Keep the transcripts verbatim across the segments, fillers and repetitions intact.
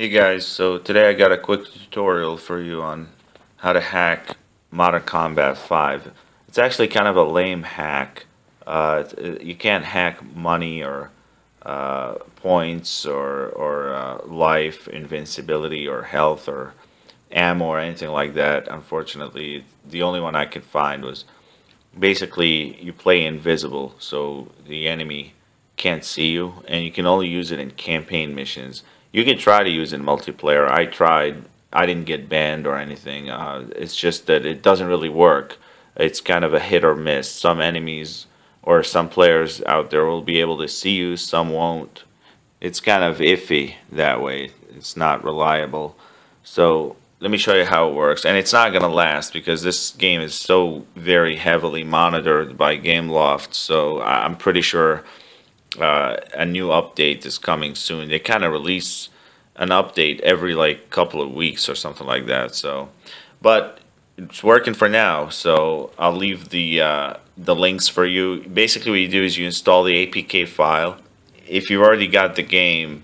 Hey guys, so today I got a quick tutorial for you on how to hack Modern Combat five. It's actually kind of a lame hack. Uh, it, you can't hack money or uh, points or, or uh, life, invincibility or health or ammo or anything like that. Unfortunately, the only one I could find was basically you play invisible, so the enemy can't see you, and you can only use it in campaign missions. You can try to use it in multiplayer. I tried. I didn't get banned or anything. Uh, it's just that it doesn't really work. It's kind of a hit or miss. Some enemies or some players out there will be able to see you. Some won't. It's kind of iffy that way. It's not reliable. So let me show you how it works. And it's not going to last because this game is so very heavily monitored by Gameloft. So I'm pretty sure Uh, a new update is coming soon. They kind of release an update every like couple of weeks or something like that. So, but it's working for now. So I'll leave the uh, the links for you. Basically, what you do is you install the A P K file. If you've already got the game,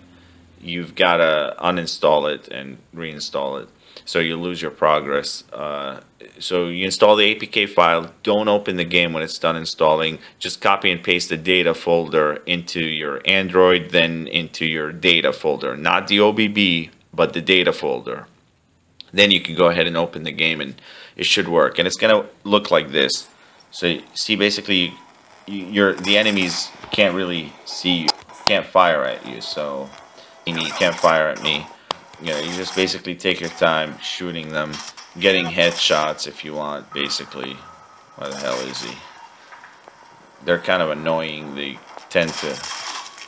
you've got to uninstall it and reinstall it, so you lose your progress. Uh, so you install the A P K file. Don't open the game when it's done installing. Just copy and paste the data folder into your Android, then into your data folder. Not the O B B, but the data folder. Then you can go ahead and open the game, and it should work. And it's going to look like this. So you see, basically, you're, the enemies can't really see you, can't fire at you. So you can't fire at me. You know, you just basically take your time shooting them, getting headshots if you want, basically. Where the hell is he? They're kind of annoying. They tend to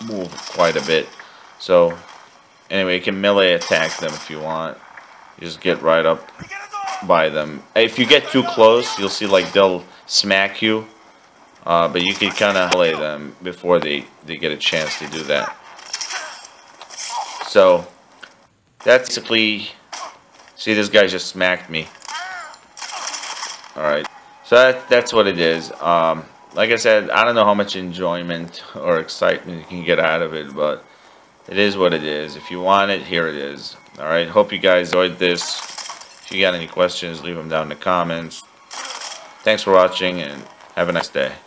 move quite a bit. So, anyway, you can melee attack them if you want. You just get right up by them. If you get too close, you'll see, like, they'll smack you. Uh, but you can kind of melee them before they, they get a chance to do that. So that's basically, see, this guy just smacked me. Alright, so that, that's what it is. Um, like I said, I don't know how much enjoyment or excitement you can get out of it, but it is what it is. If you want it, here it is. Alright, hope you guys enjoyed this. If you got any questions, leave them down in the comments. Thanks for watching, and have a nice day.